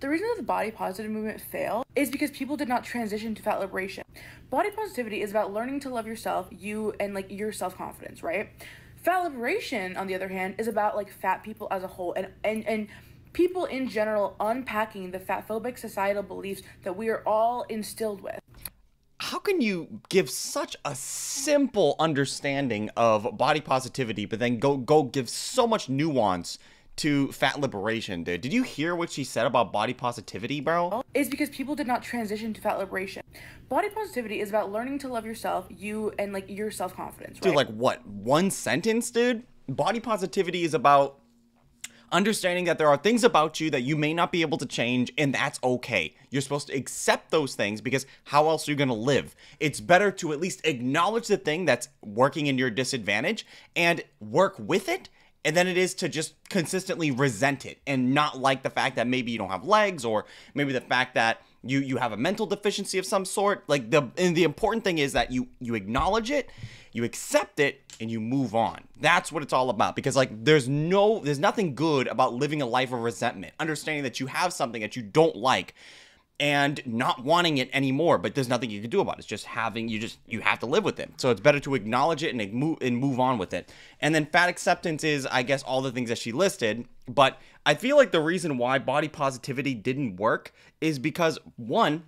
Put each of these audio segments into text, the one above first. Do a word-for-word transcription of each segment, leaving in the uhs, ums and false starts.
The reason that the body positive movement failed is because people did not transition to fat liberation. Body positivity is about learning to love yourself, you, and like your self-confidence, right? Fat liberation, on the other hand, is about like fat people as a whole and and and people in general unpacking the fatphobic societal beliefs that we are all instilled with. How can you give such a simple understanding of body positivity, but then go go give so much nuance to fat liberation, dude? Did you hear what she said about body positivity, bro? It's because people did not transition to fat liberation. Body positivity is about learning to love yourself, you, and like your self-confidence, right? Dude, like what? One sentence, dude? Body positivity is about understanding that there are things about you that you may not be able to change, and that's okay. You're supposed to accept those things because how else are you going to live? It's better to at least acknowledge the thing that's working in your disadvantage and work with it, and then it is to just consistently resent it and not like the fact that maybe you don't have legs, or maybe the fact that you you have a mental deficiency of some sort. Like the and the important thing is that you you acknowledge it, you accept it, and you move on. That's what it's all about, because like there's no there's nothing good about living a life of resentment, understanding that you have something that you don't like and not wanting it anymore, but there's nothing you can do about it. It's just having, you just, you have to live with it. So it's better to acknowledge it and move and move on with it. And then fat acceptance is, I guess, all the things that she listed. But I feel like the reason why body positivity didn't work is because, one,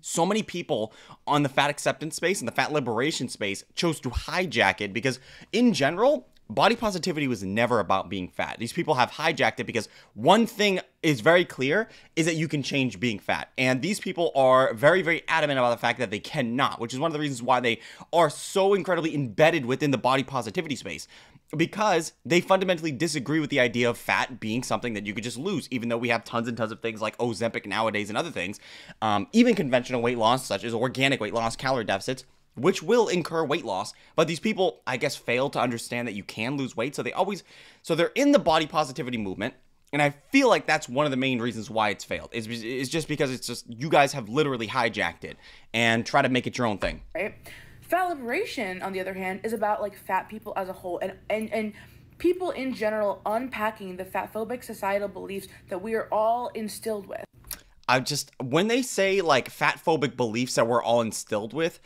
so many people on the fat acceptance space and the fat liberation space chose to hijack it, because in general, body positivity was never about being fat. These people have hijacked it because one thing is very clear is that you can change being fat. And these people are very, very adamant about the fact that they cannot, which is one of the reasons why they are so incredibly embedded within the body positivity space, because they fundamentally disagree with the idea of fat being something that you could just lose, even though we have tons and tons of things like Ozempic nowadays and other things, um, even conventional weight loss, such as organic weight loss, calorie deficits, which will incur weight loss. But these people, I guess, fail to understand that you can lose weight. So they always, so they're in the body positivity movement. And I feel like that's one of the main reasons why it's failed. It's, it's just because it's just, you guys have literally hijacked it and try to make it your own thing. Right. Fat liberation, on the other hand, is about like fat people as a whole and, and, and people in general unpacking the fatphobic societal beliefs that we are all instilled with. I just, when they say like fatphobic beliefs that we're all instilled with,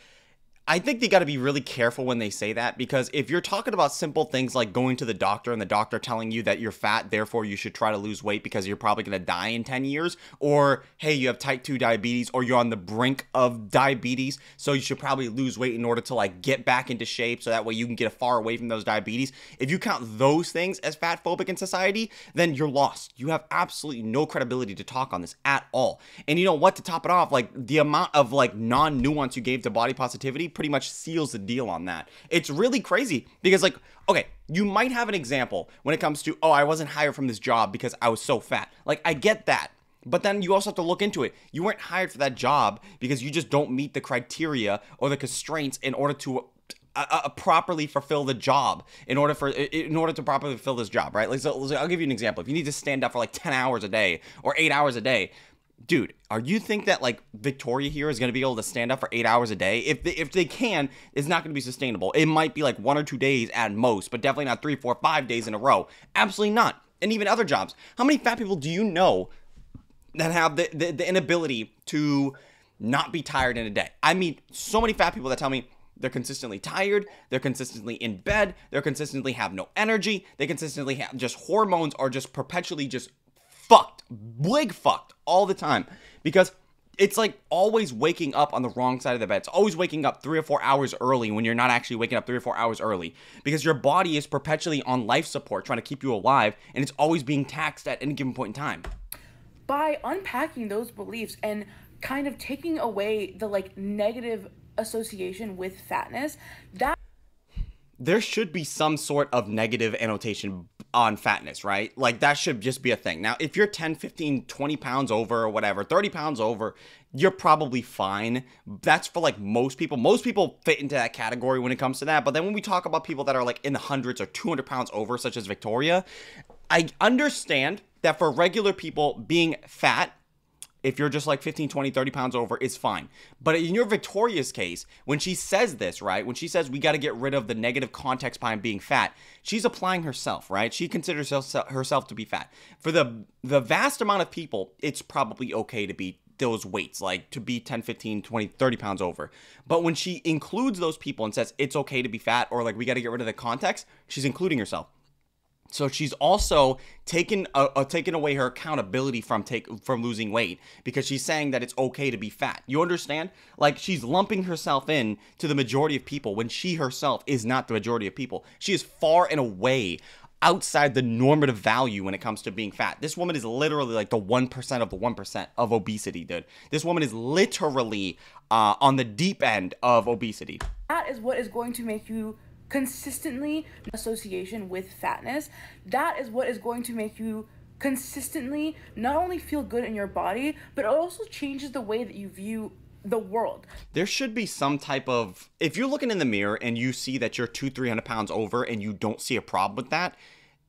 I think they got to be really careful when they say that, because if you're talking about simple things like going to the doctor and the doctor telling you that you're fat, therefore you should try to lose weight because you're probably going to die in ten years, or hey, you have type two diabetes, or you're on the brink of diabetes, so you should probably lose weight in order to like get back into shape so that way you can get far away from those diabetes. If you count those things as fatphobic in society, then you're lost. You have absolutely no credibility to talk on this at all. And you know what, to top it off, like the amount of like non-nuance you gave to body positivity pretty much seals the deal on that. It's really crazy because like, okay, you might have an example when it comes to, oh, I wasn't hired from this job because I was so fat. Like, I get that. But then you also have to look into it. You weren't hired for that job because you just don't meet the criteria or the constraints in order to uh, uh, properly fulfill the job, in order for, in order to properly fulfill this job, right? Like, so, so I'll give you an example. If you need to stand up for like ten hours a day or eight hours a day, dude, are you think that like Victoria here is going to be able to stand up for eight hours a day? If they, if they can, it's not going to be sustainable. It might be like one or two days at most, but definitely not three, four, five days in a row. Absolutely not. And even other jobs. How many fat people do you know that have the, the, the inability to not be tired in a day? I mean, so many fat people that tell me they're consistently tired, they're consistently in bed, they're consistently have no energy, they consistently have just hormones are just perpetually just fucked, big fucked all the time, because it's like always waking up on the wrong side of the bed. It's always waking up three or four hours early when you're not actually waking up three or four hours early, because your body is perpetually on life support trying to keep you alive, and it's always being taxed at any given point in time. By unpacking those beliefs and kind of taking away the like negative association with fatness, that there should be some sort of negative annotation on fatness, right? Like that should just be a thing. Now, if you're ten, fifteen, twenty pounds over or whatever, thirty pounds over, you're probably fine. That's for like most people. Most people fit into that category when it comes to that. But then when we talk about people that are like in the hundreds or two hundred pounds over, such as Victoria, I understand that for regular people, being fat if you're just like fifteen, twenty, thirty pounds over, it's fine. But in your Victoria's case, when she says this, right, when she says we got to get rid of the negative context behind being fat, she's applying herself, right? She considers herself to be fat. For the the vast amount of people, it's probably okay to be those weights, like to be ten, fifteen, twenty, thirty pounds over. But when she includes those people and says it's okay to be fat, or like we got to get rid of the context, she's including herself. So she's also taken uh, uh, taken away her accountability from take from losing weight, because she's saying that it's okay to be fat. You understand? Like, she's lumping herself in to the majority of people when she herself is not the majority of people. She is far and away outside the normative value when it comes to being fat. This woman is literally like the one percent of the one percent of obesity, dude. This woman is literally uh, on the deep end of obesity. That is what is going to make you consistently association with fatness. That is what is going to make you consistently not only feel good in your body, but it also changes the way that you view the world. There should be some type of, if you're looking in the mirror and you see that you're two, three hundred pounds over and you don't see a problem with that,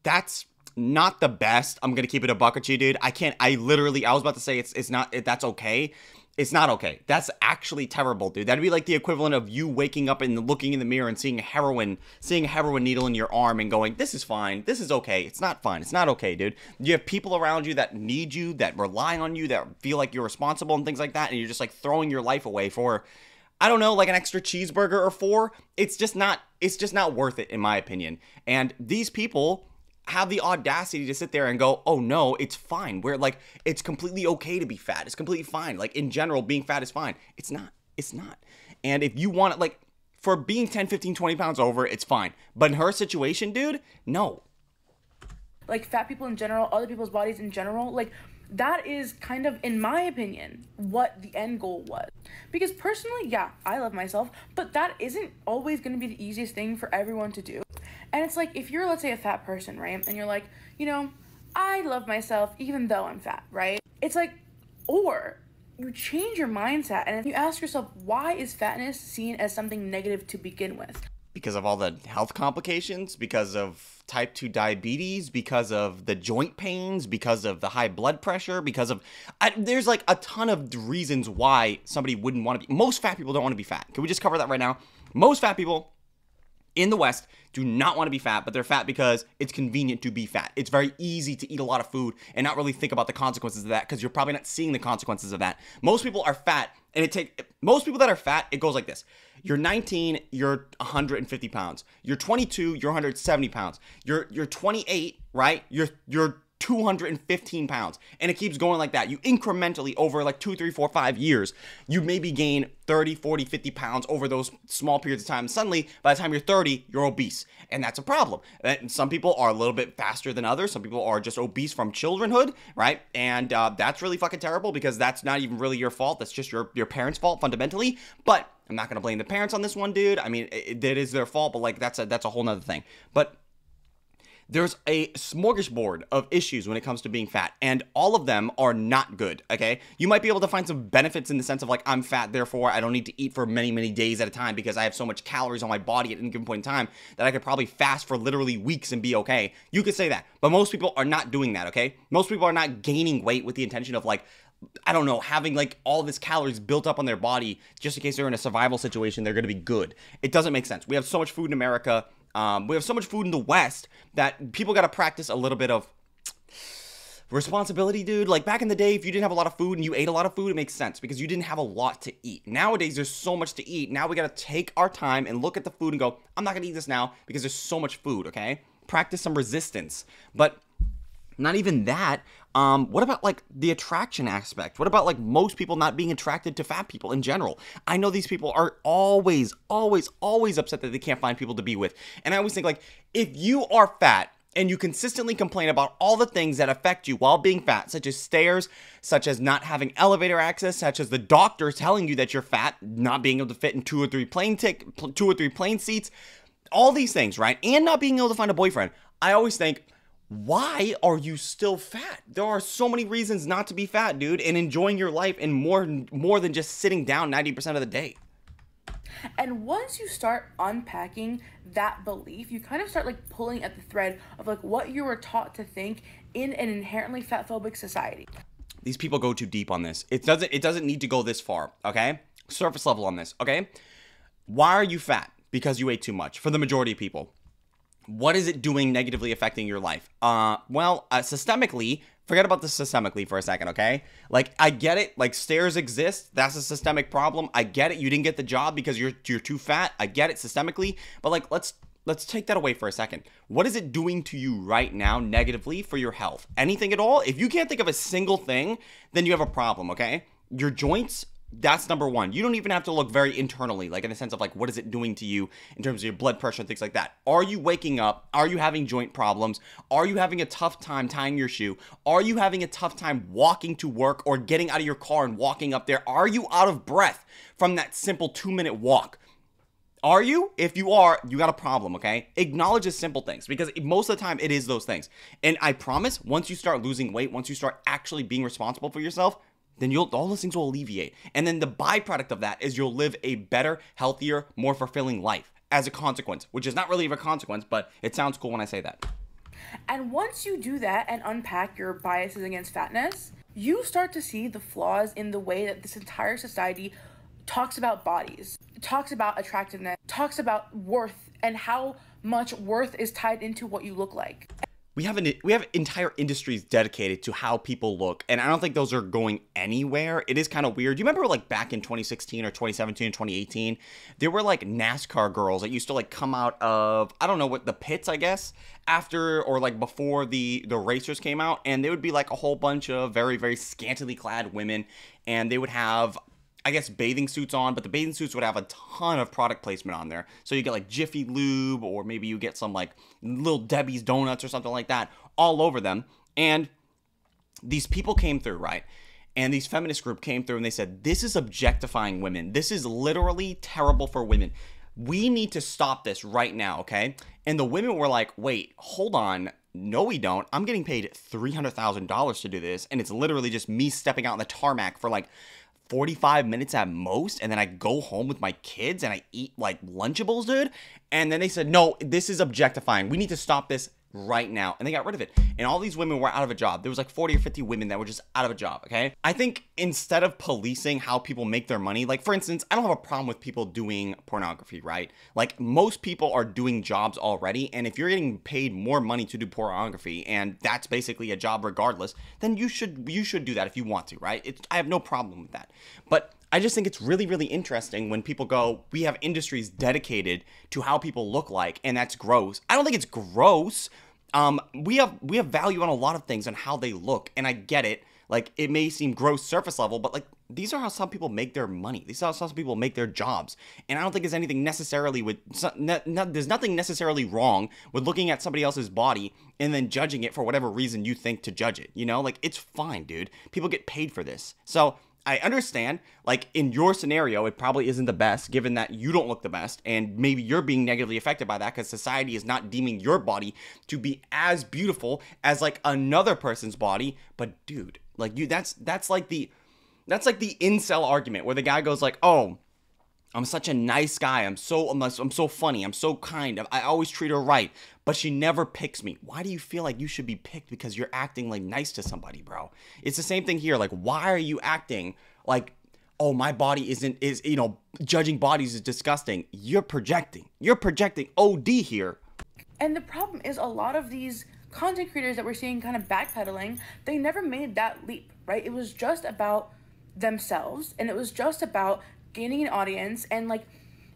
that's not the best. I'm gonna keep it a buck with you, dude. I can't, I literally, I was about to say it's it's not, it, that's okay. It's not okay. That's actually terrible, dude. That'd be like the equivalent of you waking up and looking in the mirror and seeing a heroin, seeing a heroin needle in your arm and going, this is fine. This is okay. It's not fine. It's not okay, dude. You have people around you that need you, that rely on you, that feel like you're responsible and things like that. And you're just like throwing your life away for, I don't know, like an extra cheeseburger or four. It's just not, it's just not worth it in my opinion. And these people have the audacity to sit there and go, oh no, it's fine. We're like, it's completely okay to be fat. It's completely fine. Like, in general, being fat is fine. It's not, it's not. And if you want it, like, for being ten, fifteen, twenty pounds over, it's fine. But in her situation, dude, no. Like, fat people in general, other people's bodies in general, like, that is kind of, in my opinion, what the end goal was. Because personally, yeah, I love myself, but that isn't always gonna be the easiest thing for everyone to do. And it's like, if you're, let's say, a fat person, right? And you're like, you know, I love myself even though I'm fat, right? It's like, or you change your mindset and you ask yourself, why is fatness seen as something negative to begin with? Because of all the health complications, because of type two diabetes, because of the joint pains, because of the high blood pressure, because of, I, there's like a ton of reasons why somebody wouldn't want to be, most fat people don't want to be fat. Can we just cover that right now? Most fat people in the West do not want to be fat, but they're fat because it's convenient to be fat. It's very easy to eat a lot of food and not really think about the consequences of that, because you're probably not seeing the consequences of that. Most people are fat, and it take most people that are fat, it goes like this. You're nineteen, you're one hundred fifty pounds. You're twenty-two, you're one hundred seventy pounds. You're you're twenty-eight, right? You're you're two hundred fifteen pounds, and it keeps going like that. You incrementally, over like two, three, four, five years, you maybe gain thirty, forty, fifty pounds over those small periods of time. Suddenly, by the time you're thirty, you're obese, and that's a problem. And some people are a little bit faster than others. Some people are just obese from childhood, right? And uh, that's really fucking terrible, because that's not even really your fault. That's just your your parents' fault fundamentally. But I'm not gonna blame the parents on this one, dude. I mean, it, it is their fault, but like that's a that's a whole nother thing. But there's a smorgasbord of issues when it comes to being fat, and all of them are not good, okay? You might be able to find some benefits in the sense of like, I'm fat, therefore I don't need to eat for many, many days at a time because I have so much calories on my body at any given point in time that I could probably fast for literally weeks and be okay. You could say that, but most people are not doing that, okay? Most people are not gaining weight with the intention of like, I don't know, having like all this calories built up on their body just in case they're in a survival situation, they're gonna be good. It doesn't make sense. We have so much food in America. Um, we have so much food in the West that people got to practice a little bit of responsibility, dude. Like, back in the day, if you didn't have a lot of food and you ate a lot of food, it makes sense because you didn't have a lot to eat. Nowadays, there's so much to eat. Now we got to take our time and look at the food and go, I'm not going to eat this now because there's so much food, okay? Practice some resistance. But not even that. Um, what about like the attraction aspect? What about like most people not being attracted to fat people in general? I know these people are always, always, always upset that they can't find people to be with. And I always think like, if you are fat and you consistently complain about all the things that affect you while being fat, such as stairs, such as not having elevator access, such as the doctor telling you that you're fat, not being able to fit in two or three plane tick, two or three plane seats, all these things, right? And not being able to find a boyfriend. I always think, why are you still fat? There are so many reasons not to be fat, dude, and enjoying your life and more more than just sitting down ninety percent of the day. And once you start unpacking that belief, you kind of start like pulling at the thread of like what you were taught to think in an inherently fat-phobic society. These people go too deep on this. It doesn't, it doesn't need to go this far, okay? Surface level on this, okay? Why are you fat? Because you ate too much, for the majority of people. What is it doing negatively affecting your life? Uh, well, uh, systemically, forget about this systemically for a second, okay? Like, I get it. Like, stairs exist. That's a systemic problem. I get it. You didn't get the job because you're you're too fat. I get it systemically. But, like, let's let's take that away for a second. What is it doing to you right now negatively for your health? Anything at all? If you can't think of a single thing, then you have a problem, okay? Your joints... that's number one. You don't even have to look very internally, like in the sense of like, what is it doing to you in terms of your blood pressure and things like that? Are you waking up? Are you having joint problems? Are you having a tough time tying your shoe? Are you having a tough time walking to work or getting out of your car and walking up there? Are you out of breath from that simple two minute walk? Are you? If you are, you got a problem, okay? Acknowledge the simple things, because most of the time it is those things. And I promise, once you start losing weight, once you start actually being responsible for yourself, then you'll, all those things will alleviate. And then the byproduct of that is you'll live a better, healthier, more fulfilling life as a consequence, which is not really a consequence, but it sounds cool when I say that. And once you do that and unpack your biases against fatness, you start to see the flaws in the way that this entire society talks about bodies, talks about attractiveness, talks about worth, and how much worth is tied into what you look like. We have, an, we have entire industries dedicated to how people look, and I don't think those are going anywhere. It is kind of weird. You remember like back in twenty sixteen or twenty seventeen, twenty eighteen, there were like NASCAR girls that used to like come out of, I don't know what, the pits, I guess, after or like before the, the racers came out, and they would be like a whole bunch of very, very scantily clad women, and they would have, I guess, bathing suits on, but the bathing suits would have a ton of product placement on there. So you get like Jiffy Lube, or maybe you get some like Little Debbie's Donuts or something like that all over them. And these people came through, right? And these feminist group came through and they said, this is objectifying women. This is literally terrible for women. We need to stop this right now, okay? And the women were like, wait, hold on. No, we don't. I'm getting paid three hundred thousand dollars to do this. And it's literally just me stepping out on the tarmac for like forty-five minutes at most, and then I go home with my kids and I eat like Lunchables, dude. And then they said, no, this is objectifying. We need to stop this right now. And they got rid of it. And all these women were out of a job. There was like forty or fifty women that were just out of a job, okay? I think instead of policing how people make their money, like for instance, I don't have a problem with people doing pornography, right? Like most people are doing jobs already. And if you're getting paid more money to do pornography and that's basically a job regardless, then you should you should do that if you want to, right? It's, I have no problem with that. But I just think it's really, really interesting when people go, we have industries dedicated to how people look like, and that's gross. I don't think it's gross. Um, we have we have value on a lot of things on how they look, and I get it. Like, it may seem gross surface level, but like, these are how some people make their money. These are how some people make their jobs. And I don't think there's anything necessarily with, no, no, there's nothing necessarily wrong with looking at somebody else's body and then judging it for whatever reason you think to judge it. You know, like, it's fine, dude. People get paid for this. So I understand, like, in your scenario, it probably isn't the best, given that you don't look the best, and maybe you're being negatively affected by that because society is not deeming your body to be as beautiful as, like, another person's body. But, dude, like, you, that's, that's like the, that's like the incel argument where the guy goes, like, oh, I'm such a nice guy. I'm so, I'm, I'm so funny. I'm so kind. I, I always treat her right, but she never picks me. Why do you feel like you should be picked because you're acting like nice to somebody, bro? It's the same thing here. Like, why are you acting like, oh, my body isn't, is, you know, judging bodies is disgusting. You're projecting. You're projecting O D here. And the problem is a lot of these content creators that we're seeing kind of backpedaling, they never made that leap, right? It was just about themselves, and it was just about gaining an audience and like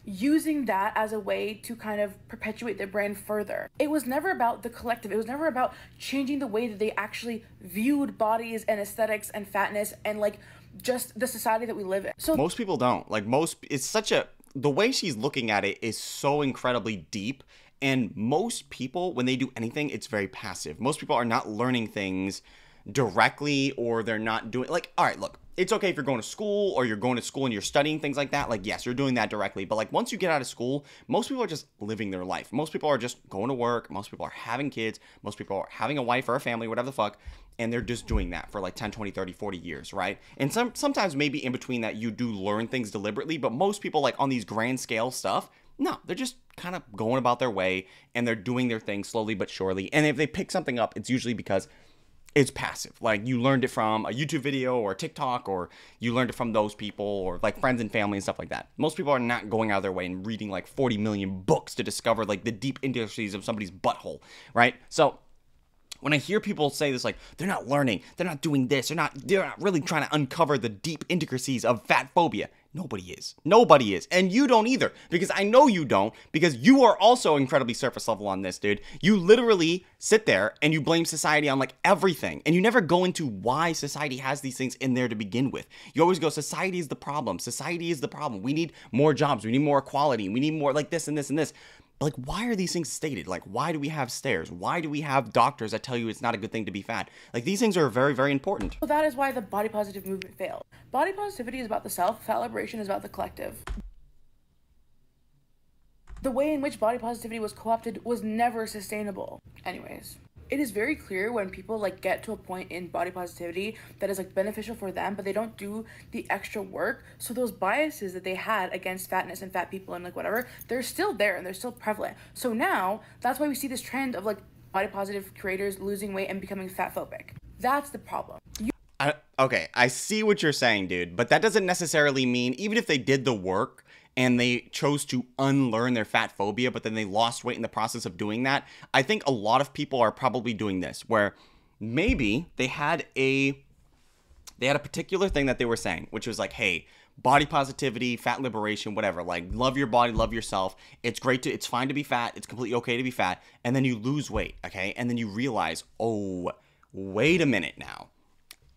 using that as a way to kind of perpetuate their brand further. It was never about the collective. It was never about changing the way that they actually viewed bodies and aesthetics and fatness and like just the society that we live in. So most people don't like most it's such a the way she's looking at it is so incredibly deep. And most people, when they do anything, it's very passive. Most people are not learning things directly, or they're not doing like, all right, look, it's okay if you're going to school or you're going to school and you're studying things like that. Like, yes, you're doing that directly. But like, once you get out of school, most people are just living their life. Most people are just going to work. Most people are having kids. Most people are having a wife or a family, whatever the fuck. And they're just doing that for like ten, twenty, thirty, forty years, right? And some sometimes maybe in between that you do learn things deliberately. But most people, like on these grand scale stuff, no, they're just kind of going about their way and they're doing their thing slowly but surely. And if they pick something up, it's usually because it's passive. Like you learned it from a YouTube video or TikTok, or you learned it from those people or like friends and family and stuff like that. Most people are not going out of their way and reading like forty million books to discover like the deep intricacies of somebody's butthole, right? So when I hear people say this, like, they're not learning, they're not doing this, they're not, they're not really trying to uncover the deep intricacies of fat phobia. Nobody is. Nobody is. And you don't either, because I know you don't, because you are also incredibly surface level on this, dude. You literally sit there and you blame society on like everything, and you never go into why society has these things in there to begin with. You always go, society is the problem. Society is the problem. We need more jobs. We need more equality. We need more like this and this and this. Like, why are these things stated? Like, why do we have stairs? Why do we have doctors that tell you it's not a good thing to be fat? Like, these things are very, very important. Well, that is why the body positive movement failed. Body positivity is about the self, fat liberation is about the collective. The way in which body positivity was co-opted was never sustainable. Anyways, it is very clear when people like get to a point in body positivity that is like beneficial for them, but they don't do the extra work. So those biases that they had against fatness and fat people and like whatever, they're still there and they're still prevalent. So now that's why we see this trend of like body positive creators losing weight and becoming fat phobic. That's the problem. You I, okay, I see what you're saying, dude, but that doesn't necessarily mean, even if they did the work and they chose to unlearn their fat phobia, but then they lost weight in the process of doing that. I think a lot of people are probably doing this, where maybe they had a they had a particular thing that they were saying, which was like, hey, body positivity, fat liberation, whatever, like love your body, love yourself. It's great to, it's fine to be fat. It's completely okay to be fat. And then you lose weight, okay? And then you realize, oh, wait a minute now.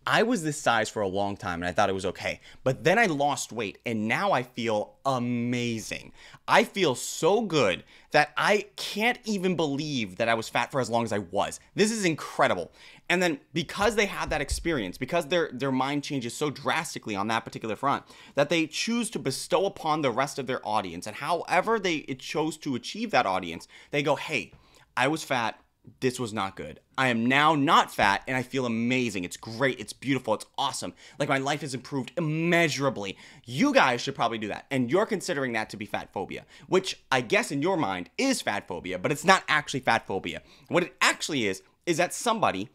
I was this size for a long time and I thought it was okay, but then I lost weight and now I feel amazing. I feel so good that I can't even believe that I was fat for as long as I was. This is incredible. And then because they have that experience, because their, their mind changes so drastically on that particular front, that they choose to bestow upon the rest of their audience. And however they it chose to achieve that audience, they go, hey, I was fat. This was not good. I am now not fat and I feel amazing. It's great. It's beautiful. It's awesome. Like, my life has improved immeasurably. You guys should probably do that. And you're considering that to be fat phobia, which I guess in your mind is fat phobia, but it's not actually fat phobia. What it actually is, is that somebody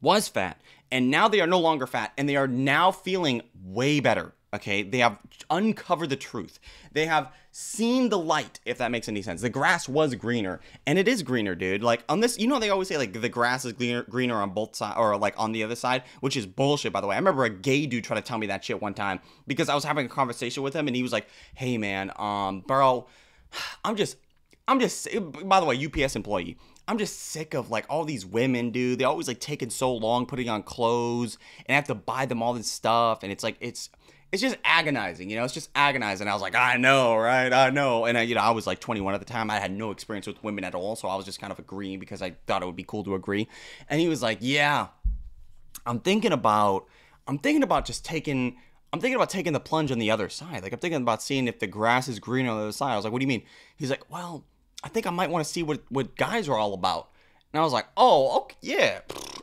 was fat and now they are no longer fat and they are now feeling way better. Okay, they have uncovered the truth. They have seen the light, if that makes any sense. The grass was greener, and it is greener, dude. Like, on this, you know, they always say like the grass is greener, greener on both sides, or like on the other side, which is bullshit, by the way. I remember a gay dude trying to tell me that shit one time because I was having a conversation with him, and he was like, "Hey, man, um, bro, I'm just, I'm just." By the way, U P S employee. I'm just sick of like all these women, dude. They always like taking so long putting on clothes, and I have to buy them all this stuff, and it's like it's. It's just agonizing, you know, it's just agonizing. I was like, I know, right? I know. And, I, you know, I was like twenty-one at the time. I had no experience with women at all. So I was just kind of agreeing because I thought it would be cool to agree. And he was like, yeah, I'm thinking about, I'm thinking about just taking, I'm thinking about taking the plunge on the other side. Like, I'm thinking about seeing if the grass is green on the other side. I was like, what do you mean? He's like, well, I think I might want to see what, what guys are all about. And I was like, oh, okay, yeah.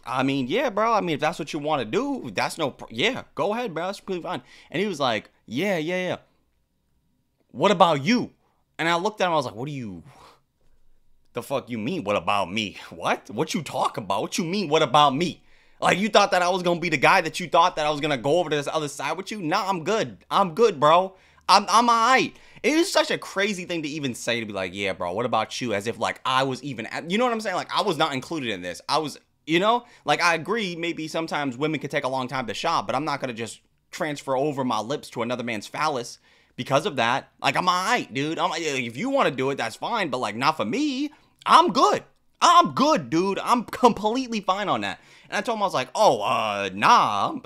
I mean, yeah, bro. I mean, if that's what you want to do, that's no, pro yeah, go ahead, bro. That's completely fine. And he was like, yeah, yeah, yeah. What about you? And I looked at him, I was like, what do you, the fuck you mean? What about me? What? What you talk about? What you mean? What about me? Like, you thought that I was going to be the guy that you thought that I was going to go over to this other side with you? Nah, I'm good. I'm good, bro. I'm, I'm all right. It is such a crazy thing to even say, to be like, yeah, bro, what about you? As if like I was even, you know what I'm saying? Like, I was not included in this. I was, you know, like, I agree. Maybe sometimes women can take a long time to shop, but I'm not going to just transfer over my lips to another man's phallus because of that. Like, I'm all right, dude. I'm, if you want to do it, that's fine. But like, not for me. I'm good. I'm good, dude. I'm completely fine on that. And I told him, I was like, oh, uh, nah,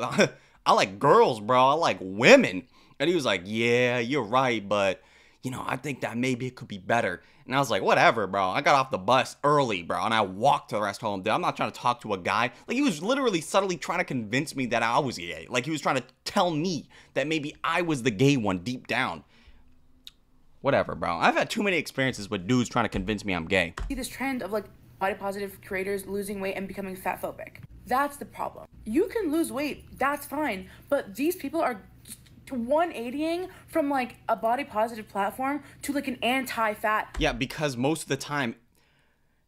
I like girls, bro. I like women. And he was like, yeah, you're right, but, you know, I think that maybe it could be better. And I was like, whatever, bro. I got off the bus early, bro, and I walked to the rest home. Dude, I'm not trying to talk to a guy. Like, he was literally subtly trying to convince me that I was gay. Like, he was trying to tell me that maybe I was the gay one deep down. Whatever, bro. I've had too many experiences with dudes trying to convince me I'm gay. See this trend of, like, body positive creators losing weight and becoming fat phobic. That's the problem. You can lose weight. That's fine. But these people are one eightying from like a body positive platform to like an anti-fat. Yeah, because most of the time,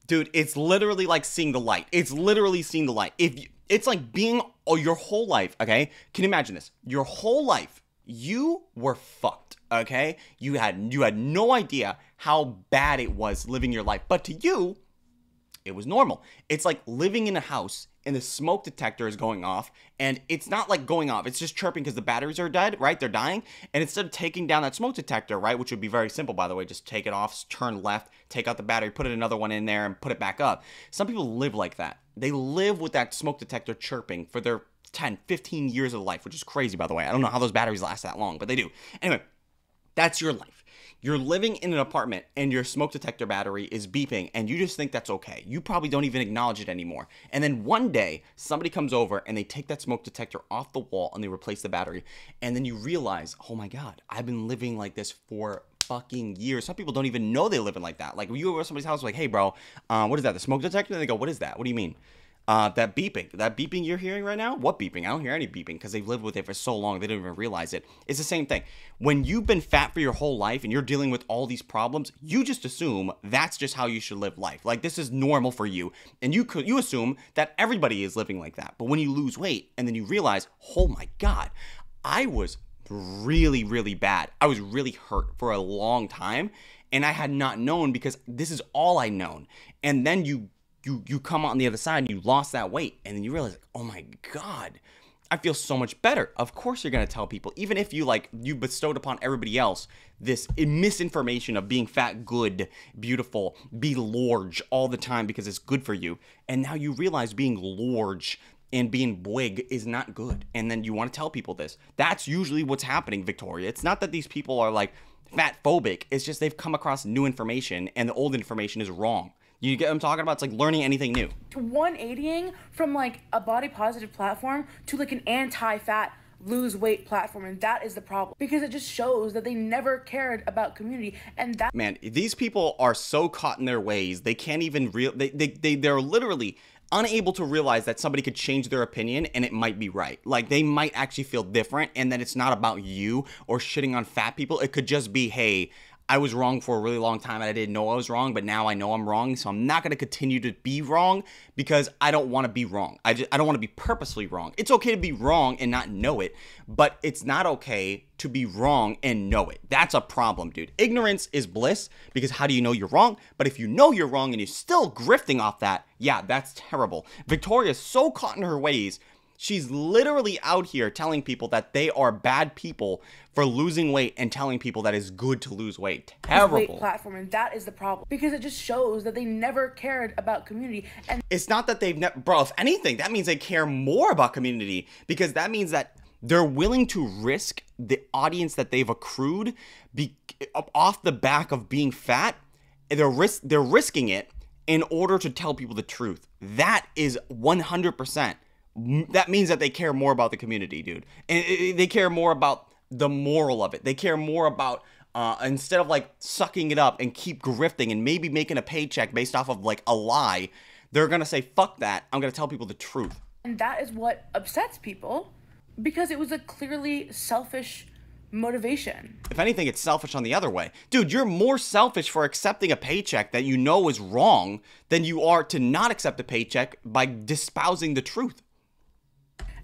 dude, it's literally like seeing the light. It's literally seeing the light. If you, It's like being all your whole life, okay? Can you imagine this? Your whole life, you were fucked, okay? You had you had no idea how bad it was living your life. But to you, it was normal. It's like living in a house and the smoke detector is going off, and it's not like going off, it's just chirping because the batteries are dead, right? They're dying. And instead of taking down that smoke detector, right, which would be very simple, by the way, just take it off, turn left, take out the battery, put another one in there and put it back up. Some people live like that. They live with that smoke detector chirping for their ten, fifteen years of life, which is crazy, by the way. I don't know how those batteries last that long, but they do. Anyway, that's your life. You're living in an apartment and your smoke detector battery is beeping and you just think that's okay. You probably don't even acknowledge it anymore. And then one day somebody comes over and they take that smoke detector off the wall and they replace the battery. And then you realize, oh my God, I've been living like this for fucking years. Some people don't even know they're living like that. Like when you go over to somebody's house, like, hey bro, uh, what is that? The smoke detector? And they go, what is that? What do you mean? Uh, that beeping, that beeping you're hearing right now, what beeping? I don't hear any beeping because they've lived with it for so long they don't even realize it. It's the same thing. When you've been fat for your whole life and you're dealing with all these problems, you just assume that's just how you should live life. Like this is normal for you, and you could you assume that everybody is living like that. But when you lose weight and then you realize, oh my God, I was really, really bad. I was really hurt for a long time, and I had not known because this is all I known. And then you. You, you come out on the other side and you lost that weight, and then you realize, like, oh my God, I feel so much better. Of course you're gonna tell people, even if you like you bestowed upon everybody else this misinformation of being fat, good, beautiful, be large all the time because it's good for you. And now you realize being large and being big is not good, and then you want to tell people this. That's usually what's happening, Victoria. It's not that these people are like fat phobic, it's just they've come across new information and the old information is wrong. You get what I'm talking about? It's like learning anything new. one eighty-ing from like a body positive platform to like an anti-fat lose weight platform, and that is the problem, because it just shows that they never cared about community. And that, man, these people are so caught in their ways, they can't even real they, they, they they're literally unable to realize that somebody could change their opinion and it might be right. Like they might actually feel different, and that it's not about you or shitting on fat people. It could just be, hey, I was wrong for a really long time and I didn't know I was wrong, but now I know I'm wrong, so I'm not going to continue to be wrong because I don't want to be wrong. I just, I don't want to be purposely wrong. It's okay to be wrong and not know it, but it's not okay to be wrong and know it. That's a problem, dude. Ignorance is bliss, because how do you know you're wrong? But if you know you're wrong and you're still grifting off that, yeah, that's terrible. Victoria's so caught in her ways. She's literally out here telling people that they are bad people for losing weight and telling people that it's good to lose weight. Terrible. Weight platform, and that is the problem, because it just shows that they never cared about community. And it's not that they've never, bro, if anything, that means they care more about community, because that means that they're willing to risk the audience that they've accrued be, off the back of being fat. They're, risk, they're risking it in order to tell people the truth. That is one hundred percent. That means that they care more about the community, dude. And they care more about the moral of it. They care more about, uh, instead of like sucking it up and keep grifting and maybe making a paycheck based off of like a lie, they're gonna say, fuck that, I'm gonna tell people the truth. And that is what upsets people, because it was a clearly selfish motivation. If anything, it's selfish on the other way. Dude, you're more selfish for accepting a paycheck that you know is wrong than you are to not accept a paycheck by espousing the truth.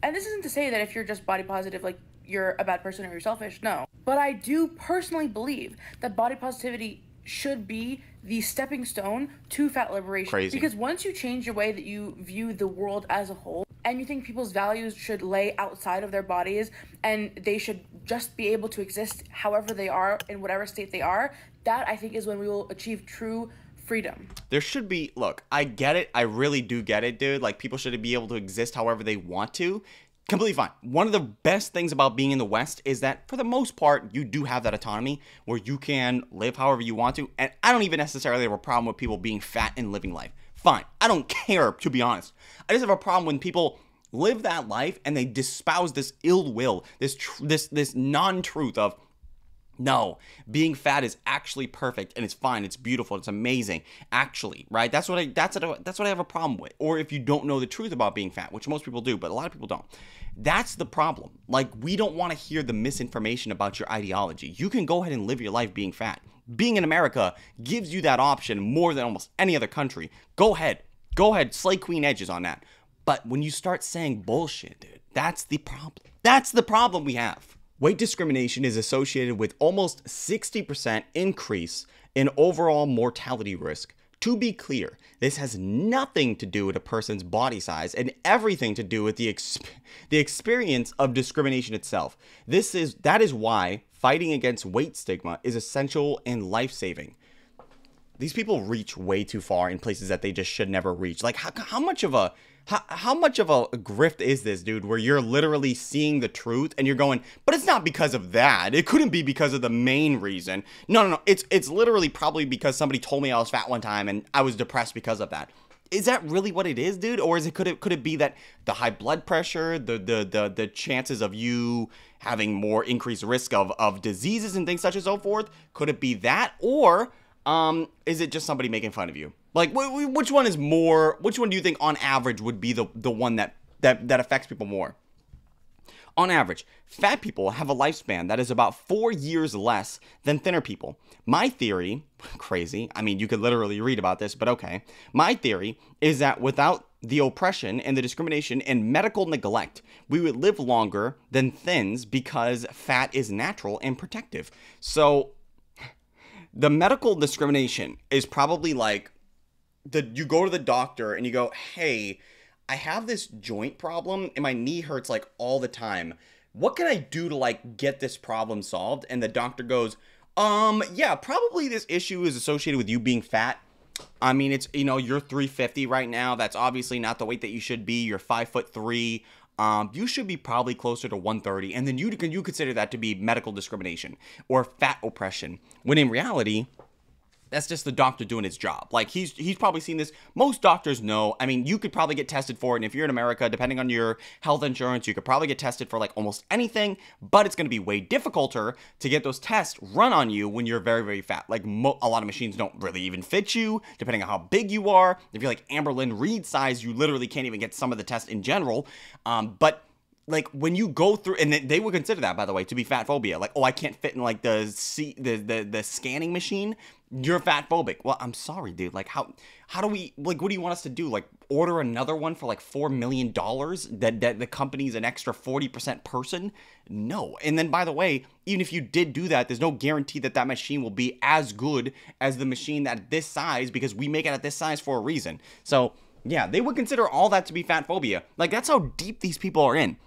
And this isn't to say that if you're just body positive, like, you're a bad person or you're selfish, no. But I do personally believe that body positivity should be the stepping stone to fat liberation. Crazy. Because once you change your way that you view the world as a whole, and you think people's values should lay outside of their bodies and they should just be able to exist however they are in whatever state they are, that I think is when we will achieve true freedom. There should be, look, I get it. I really do get it, dude. Like, people should be able to exist however they want to. Completely fine. One of the best things about being in the West is that for the most part, you do have that autonomy where you can live however you want to. And I don't even necessarily have a problem with people being fat and living life. Fine. I don't care, to be honest. I just have a problem when people live that life and they espouse this ill will, this tr this this non-truth of, no, being fat is actually perfect and it's fine, it's beautiful, it's amazing, actually, right? That's what I that's what, that's what I have a problem with. Or if you don't know the truth about being fat, which most people do, but a lot of people don't. That's the problem. Like, we don't want to hear the misinformation about your ideology. You can go ahead and live your life being fat. Being in America gives you that option more than almost any other country. Go ahead. Go ahead, slay Queen Edges on that. But when you start saying bullshit, dude, that's the problem. That's the problem we have. Weight discrimination is associated with almost sixty percent increase in overall mortality risk. To be clear, this has nothing to do with a person's body size and everything to do with the exp the experience of discrimination itself. This is that is why fighting against weight stigma is essential and life-saving. These people reach way too far in places that they just should never reach. Like, how, how much of a how, how much of a grift is this, dude, where you're literally seeing the truth and you're going, but it's not because of that. It couldn't be because of the main reason. No, no, no. It's it's literally probably because somebody told me I was fat one time and I was depressed because of that. Is that really what it is, dude? Or is it could it could it be that the high blood pressure, the the the the chances of you having more increased risk of of diseases and things such as so forth? Could it be that? Or Um, is it just somebody making fun of you? Like, wh wh which one is more, which one do you think on average would be the, the one that, that, that affects people more? On average, fat people have a lifespan that is about four years less than thinner people. My theory, crazy, I mean, you could literally read about this, but okay. My theory is that without the oppression and the discrimination and medical neglect, we would live longer than thins because fat is natural and protective. So the medical discrimination is probably like the you go to the doctor and you go, hey, I have this joint problem and my knee hurts like all the time. What can I do to like get this problem solved? And the doctor goes, um, yeah, probably this issue is associated with you being fat. I mean, it's, you know, you're three fifty right now. That's obviously not the weight that you should be. You're five foot three. Um, you should be probably closer to one thirty, and then you can you consider that to be medical discrimination or fat oppression, when in reality, that's just the doctor doing his job. Like, he's he's probably seen this. Most doctors know. I mean, you could probably get tested for it, and if you're in America, depending on your health insurance, you could probably get tested for like almost anything, but it's going to be way difficulter to get those tests run on you when you're very, very fat. Like, mo a lot of machines don't really even fit you, depending on how big you are. If you're like Amber Lynn Reed size, you literally can't even get some of the tests in general, um, but like when you go through, and they would consider that, by the way, to be fat phobia. Like, oh, I can't fit in like the C, the, the the scanning machine. You're fat phobic. Well, I'm sorry, dude. Like, how how do we, like, what do you want us to do? Like, order another one for like four million dollars? That that the company's an extra forty percent person? No. And then, by the way, even if you did do that, there's no guarantee that that machine will be as good as the machine at this size, because we make it at this size for a reason. So yeah, they would consider all that to be fat phobia. Like, that's how deep these people are in.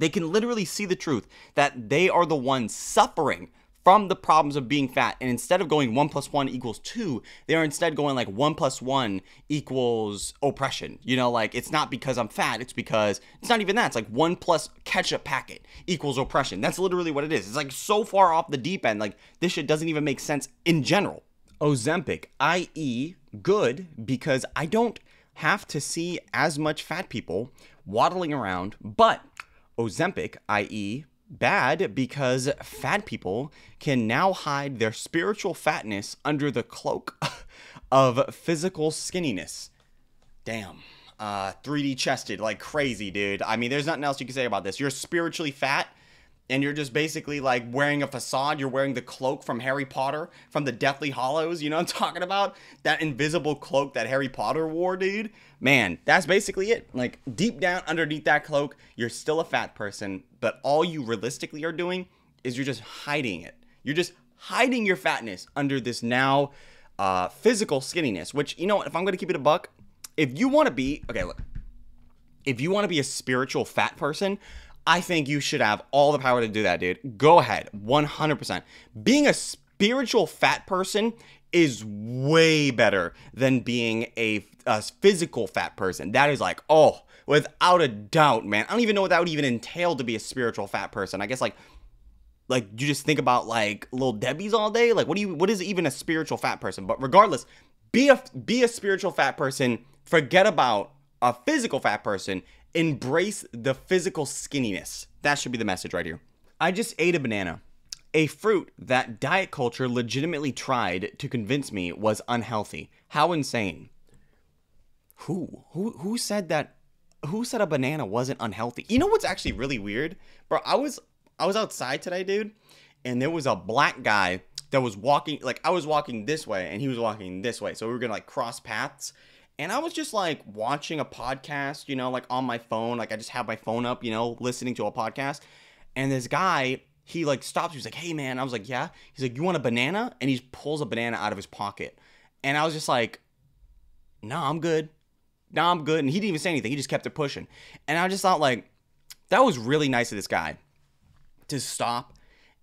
They can literally see the truth that they are the ones suffering from the problems of being fat. And instead of going one plus one equals two, they are instead going like one plus one equals oppression. You know, like, it's not because I'm fat. It's because it's not even that. It's like one plus ketchup packet equals oppression. That's literally what it is. It's like so far off the deep end. Like, this shit doesn't even make sense in general. Ozempic, that is good, because I don't have to see as much fat people waddling around, but Ozempic, that is bad, because fat people can now hide their spiritual fatness under the cloak of physical skinniness. Damn. Uh, three D chested like crazy, dude. I mean, there's nothing else you can say about this. You're spiritually fat, and you're just basically like wearing a facade. You're wearing the cloak from Harry Potter, from the Deathly Hollows. You know what I'm talking about? That invisible cloak that Harry Potter wore, dude. Man, that's basically it. Like, deep down underneath that cloak, you're still a fat person, but all you realistically are doing is you're just hiding it. You're just hiding your fatness under this now uh, physical skinniness, which, you know what, if I'm going to keep it a buck, if you want to be, okay, look, if you want to be a spiritual fat person, I think you should have all the power to do that, dude. Go ahead, one hundred percent. Being a spiritual fat person is way better than being a, a physical fat person. That is like, oh, without a doubt, man. I don't even know what that would even entail to be a spiritual fat person. I guess like, like you just think about like Little Debbie's all day. Like, what do you, what is even a spiritual fat person? But regardless, be a, be a spiritual fat person. Forget about a physical fat person. Embrace the physical skinniness. That should be the message right here. I just ate a banana, a fruit that diet culture legitimately tried to convince me was unhealthy. How insane. Who? Who, who said that? Who said a banana wasn't unhealthy? You know what's actually really weird? Bro, I was, I was outside today, dude, and there was a black guy that was walking, like, I was walking this way, and he was walking this way, so we were gonna, like, cross paths, And I was just like watching a podcast, you know, like on my phone. Like I just have my phone up, you know, listening to a podcast. And this guy, he like stops. He's like, hey, man. I was like, yeah. He's like, you want a banana? And he pulls a banana out of his pocket. And I was just like, no, nah, I'm good. No, nah, I'm good. And he didn't even say anything. He just kept it pushing. And I just thought like, that was really nice of this guy to stop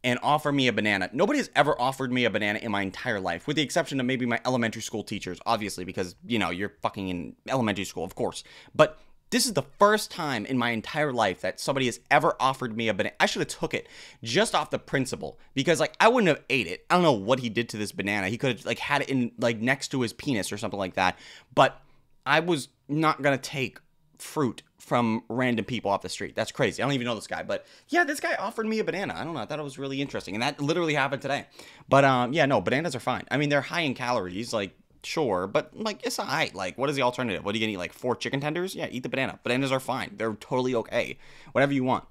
and offer me a banana. Nobody has ever offered me a banana in my entire life, with the exception of maybe my elementary school teachers, obviously, because, you know, you're fucking in elementary school, of course. But this is the first time in my entire life that somebody has ever offered me a banana. I should have took it just off the principle, because like I wouldn't have ate it. I don't know what he did to this banana. He could have like had it in like next to his penis or something like that. But I was not gonna take fruit from random people off the street. That's crazy. I don't even know this guy, but yeah, this guy offered me a banana. I don't know. I thought it was really interesting, and that literally happened today. But um, yeah, no, bananas are fine. I mean, they're high in calories, like sure, but like it's all right. Like, what is the alternative? What are you gonna eat? Like four chicken tenders? Yeah, eat the banana. Bananas are fine. They're totally okay. Whatever you want.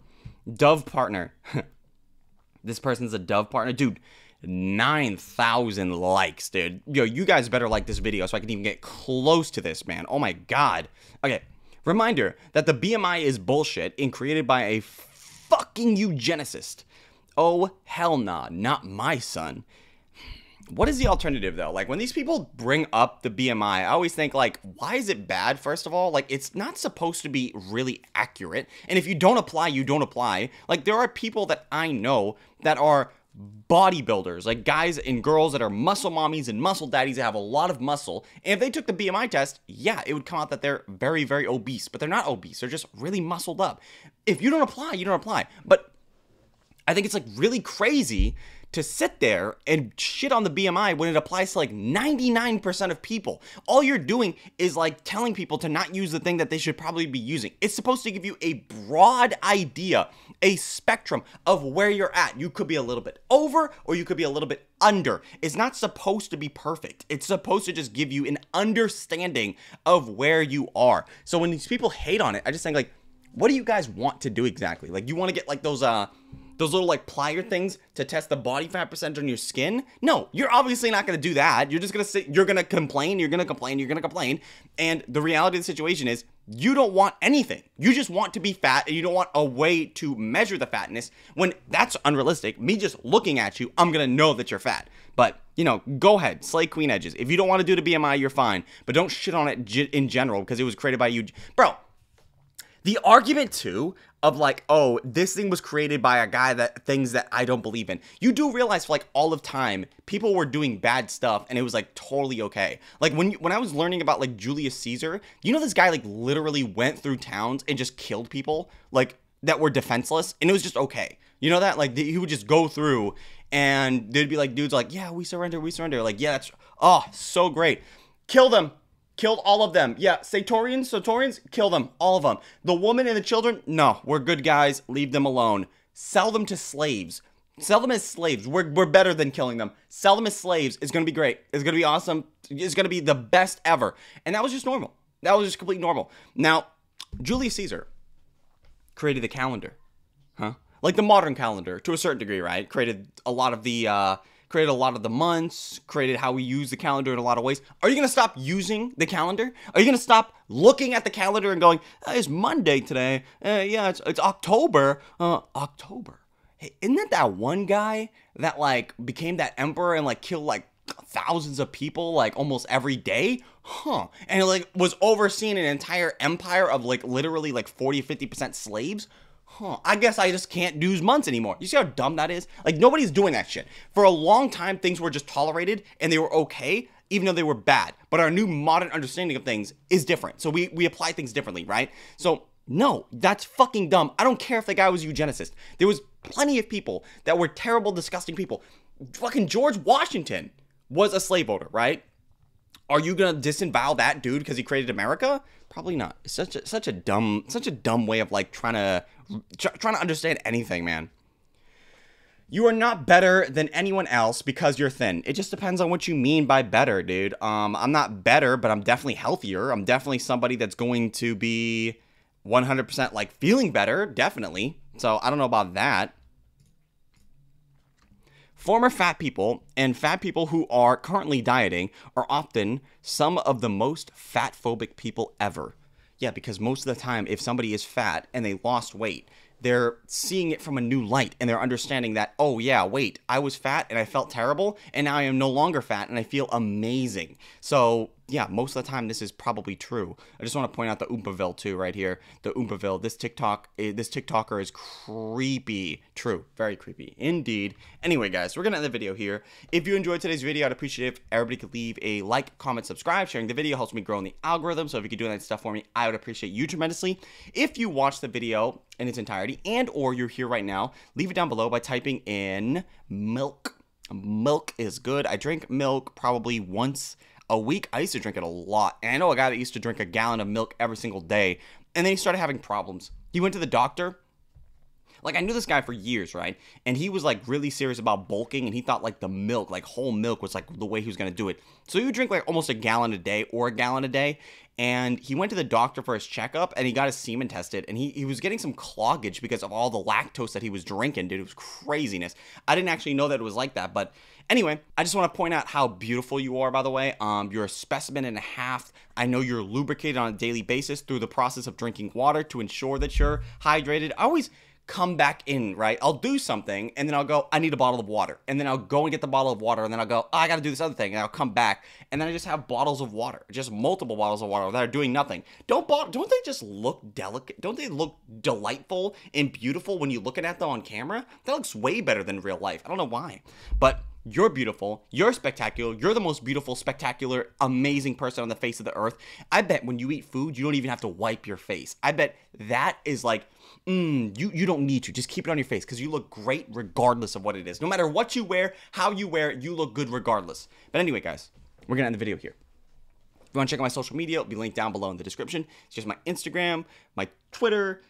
Dove partner. This person's a Dove partner, dude. nine thousand likes, dude. Yo, you guys better like this video so I can even get close to this, man. Oh my god. Okay. Reminder that the B M I is bullshit and created by a fucking eugenicist. Oh, hell nah, not my son. What is the alternative, though? Like, when these people bring up the B M I, I always think, like, why is it bad, first of all? Like, it's not supposed to be really accurate. And if you don't apply, you don't apply. Like, there are people that I know that are bodybuilders, like guys and girls that are muscle mommies and muscle daddies that have a lot of muscle, and if they took the B M I test, yeah, it would come out that they're very, very obese, but they're not obese. They're just really muscled up. If you don't apply, you don't apply. But I think it's like really crazy to sit there and shit on the B M I when it applies to like ninety-nine percent of people. All you're doing is like telling people to not use the thing that they should probably be using. It's supposed to give you a broad idea, a spectrum of where you're at. You could be a little bit over or you could be a little bit under. It's not supposed to be perfect. It's supposed to just give you an understanding of where you are. So when these people hate on it, I just think like, what do you guys want to do exactly? Like, you want to get like those, uh, those little like plier things to test the body fat percentage on your skin? No, you're obviously not going to do that. You're just going to sit, you're going to complain, you're going to complain, you're going to complain. And the reality of the situation is you don't want anything. You just want to be fat and you don't want a way to measure the fatness when that's unrealistic. Me just looking at you, I'm going to know that you're fat. But, you know, go ahead, slay queen edges. If you don't want to do the B M I, you're fine. But don't shit on it in general because it was created by you. Bro, the argument too of like, oh, this thing was created by a guy that things that I don't believe in. You do realize for like all of time, people were doing bad stuff and it was like totally okay. Like when you, when I was learning about like Julius Caesar, you know this guy like literally went through towns and just killed people like that were defenseless and it was just okay. You know that? Like he would just go through and there'd be like dudes like, yeah, we surrender, we surrender. Like, yeah, that's, oh, so great. Kill them. Killed all of them. Yeah, Satorians, Satorians, kill them. All of them. The woman and the children, no, we're good guys. Leave them alone. Sell them to slaves. Sell them as slaves. We're, we're better than killing them. Sell them as slaves. It's going to be great. It's going to be awesome. It's going to be the best ever. And that was just normal. That was just completely normal. Now, Julius Caesar created the calendar. Huh? Like the modern calendar to a certain degree, right? Created a lot of the... Uh, created a lot of the months, created how we use the calendar in a lot of ways. Are you going to stop using the calendar? Are you going to stop looking at the calendar and going, oh, it's Monday today. Uh, yeah, it's, it's October. Uh, October. Hey, isn't that that one guy that like became that emperor and like killed like thousands of people like almost every day? Huh. And it, like was overseeing an entire empire of like literally like forty, fifty percent slaves? Huh, I guess I just can't do months anymore. You see how dumb that is? Like, nobody's doing that shit. For a long time, things were just tolerated, and they were okay, even though they were bad. But our new modern understanding of things is different. So we, we apply things differently, right? So, no, that's fucking dumb. I don't care if the guy was a eugenicist. There was plenty of people that were terrible, disgusting people. Fucking George Washington was a slave owner, right? Are you gonna disavow that dude because he created America? Probably not. It's such a, such a dumb, such a dumb way of like trying to, tr trying to understand anything, man. You are not better than anyone else because you're thin. It just depends on what you mean by better, dude. Um, I'm not better, but I'm definitely healthier. I'm definitely somebody that's going to be one hundred percent like feeling better, definitely. So I don't know about that. Former fat people and fat people who are currently dieting are often some of the most fat-phobic people ever. Yeah, because most of the time, if somebody is fat and they lost weight, they're seeing it from a new light and they're understanding that, oh yeah, wait, I was fat and I felt terrible and now I am no longer fat and I feel amazing. So yeah, most of the time this is probably true. I just want to point out the Oompaville too right here. The Oompaville, this TikTok, this TikToker is creepy. True, very creepy indeed. Anyway guys, we're going to end the video here. If you enjoyed today's video, I'd appreciate it if everybody could leave a like, comment, subscribe. Sharing the video helps me grow in the algorithm. So if you could do that stuff for me, I would appreciate you tremendously. If you watch the video in its entirety and or you're here right now, leave it down below by typing in milk. Milk is good. I drink milk probably once a week. I used to drink it a lot. And I know a guy that used to drink a gallon of milk every single day. And then he started having problems. He went to the doctor. Like, I knew this guy for years, right? And he was, like, really serious about bulking, and he thought, like, the milk, like, whole milk was, like, the way he was going to do it. So he would drink, like, almost a gallon a day or a gallon a day, and he went to the doctor for his checkup, and he got his semen tested, and he, he was getting some cloggage because of all the lactose that he was drinking, dude. It was craziness. I didn't actually know that it was like that, but anyway, I just want to point out how beautiful you are, by the way. Um, you're a specimen and a half. I know you're lubricated on a daily basis through the process of drinking water to ensure that you're hydrated. I always come back in, right? I'll do something and then I'll go, I need a bottle of water. And then I'll go and get the bottle of water and then I'll go, oh, I gotta do this other thing. And I'll come back and then I just have bottles of water, just multiple bottles of water that are doing nothing. Don't bottle, don't they just look delicate? Don't they look delightful and beautiful when you're looking at them on camera? That looks way better than real life. I don't know why, but you're beautiful, you're spectacular, you're the most beautiful, spectacular, amazing person on the face of the earth. I bet when you eat food, you don't even have to wipe your face. I bet that is like, mm, you, you don't need to. Just keep it on your face because you look great regardless of what it is. No matter what you wear, how you wear it, you look good regardless. But anyway, guys, we're going to end the video here. If you want to check out my social media, it'll be linked down below in the description. It's just my Instagram, my Twitter,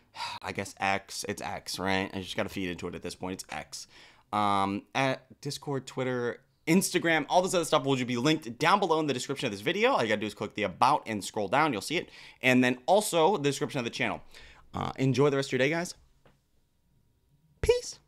I guess X. It's X, right? I just got to feed into it at this point. It's X. Um, at Discord, Twitter, Instagram, all this other stuff will be linked down below in the description of this video. All you gotta do is click the about and scroll down. You'll see it. And then also the description of the channel. Uh, enjoy the rest of your day, guys. Peace.